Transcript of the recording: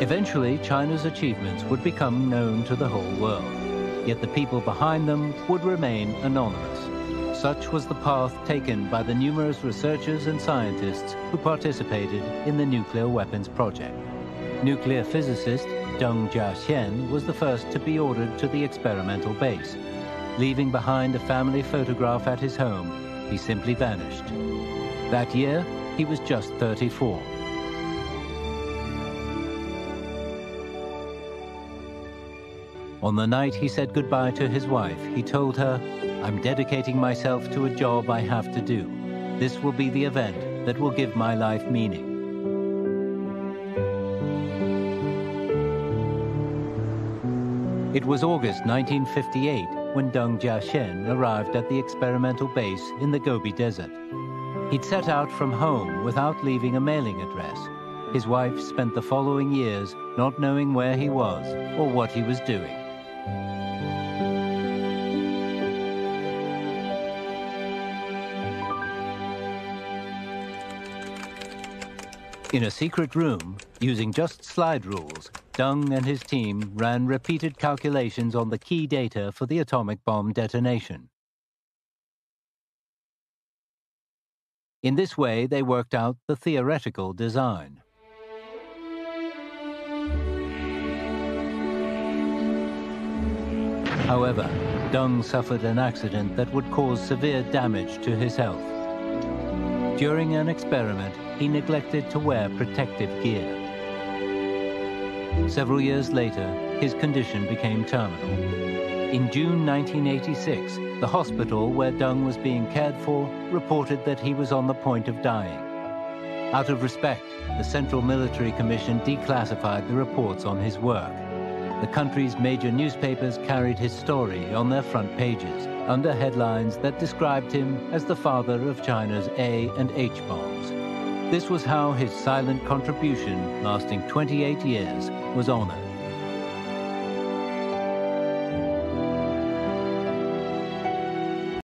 Eventually, China's achievements would become known to the whole world, yet the people behind them would remain anonymous. Such was the path taken by the numerous researchers and scientists who participated in the nuclear weapons project. Nuclear physicist Deng Jiaxian was the first to be ordered to the experimental base. Leaving behind a family photograph at his home, he simply vanished. That year, he was just 34. On the night he said goodbye to his wife, he told her, "I'm dedicating myself to a job I have to do. This will be the event that will give my life meaning." It was August 1958 when Deng Jiaxian arrived at the experimental base in the Gobi Desert. He'd set out from home without leaving a mailing address. His wife spent the following years not knowing where he was or what he was doing. In a secret room, using just slide rules, Deng and his team ran repeated calculations on the key data for the atomic bomb detonation. In this way, they worked out the theoretical design. However, Deng suffered an accident that would cause severe damage to his health. During an experiment, he neglected to wear protective gear. Several years later, his condition became terminal. In June 1986, the hospital where Deng was being cared for reported that he was on the point of dying. Out of respect, the Central Military Commission declassified the reports on his work. The country's major newspapers carried his story on their front pages, under headlines that described him as the father of China's A and H bombs. This was how his silent contribution, lasting 28 years, was honored.